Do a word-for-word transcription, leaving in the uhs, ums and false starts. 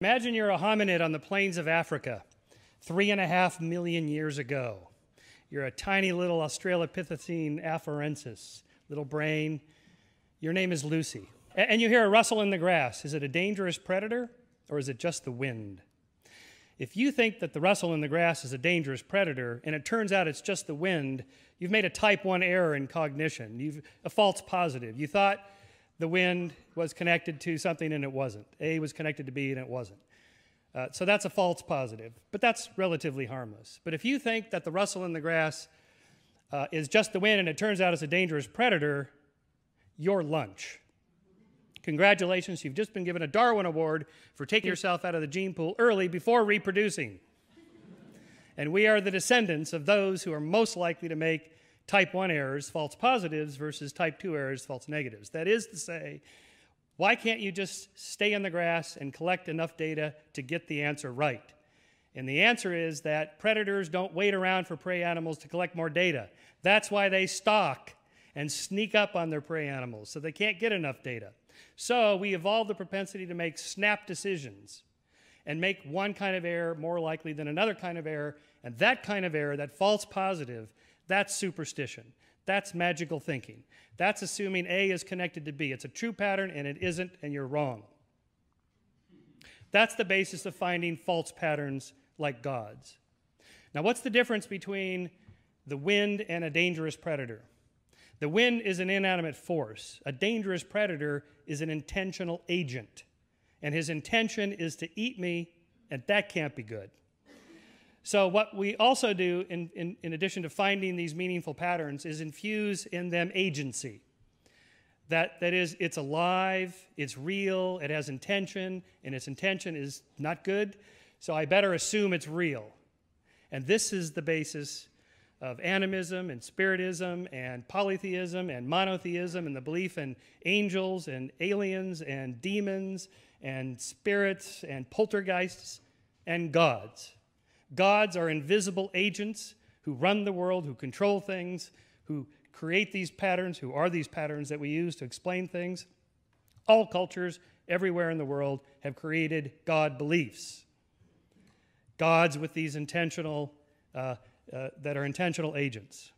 Imagine you're a hominid on the plains of Africa, three and a half million years ago. You're a tiny little Australopithecine afarensis, little brain. Your name is Lucy. And you hear a rustle in the grass. Is it a dangerous predator, or is it just the wind? If you think that the rustle in the grass is a dangerous predator, and it turns out it's just the wind, you've made a type one error in cognition. You've a false positive. You thought the wind was connected to something and it wasn't. A was connected to B and it wasn't. Uh, so that's a false positive, but that's relatively harmless. But if you think that the rustle in the grass uh, is just the wind and it turns out it's a dangerous predator, you're lunch. Congratulations, you've just been given a Darwin Award for taking yourself out of the gene pool early before reproducing. And we are the descendants of those who are most likely to make type one errors, false positives, versus type two errors, false negatives. That is to say, why can't you just stay in the grass and collect enough data to get the answer right? And the answer is that predators don't wait around for prey animals to collect more data. That's why they stalk and sneak up on their prey animals, so they can't get enough data. So we evolved the propensity to make snap decisions and make one kind of error more likely than another kind of error, and that kind of error, that false positive, that's superstition. That's magical thinking. That's assuming A is connected to B. It's a true pattern, and it isn't, and you're wrong. That's the basis of finding false patterns like gods. Now, what's the difference between the wind and a dangerous predator? The wind is an inanimate force. A dangerous predator is an intentional agent, and his intention is to eat me, and that can't be good. So what we also do, in, in, in addition to finding these meaningful patterns, is infuse in them agency. That, that is, it's alive, it's real, it has intention, and its intention is not good, so I better assume it's real. And this is the basis of animism and spiritism and polytheism and monotheism and the belief in angels and aliens and demons and spirits and poltergeists and gods. Gods are invisible agents who run the world, who control things, who create these patterns, who are these patterns that we use to explain things. All cultures everywhere in the world have created God beliefs. Gods with these intentional, uh, uh, that are intentional agents.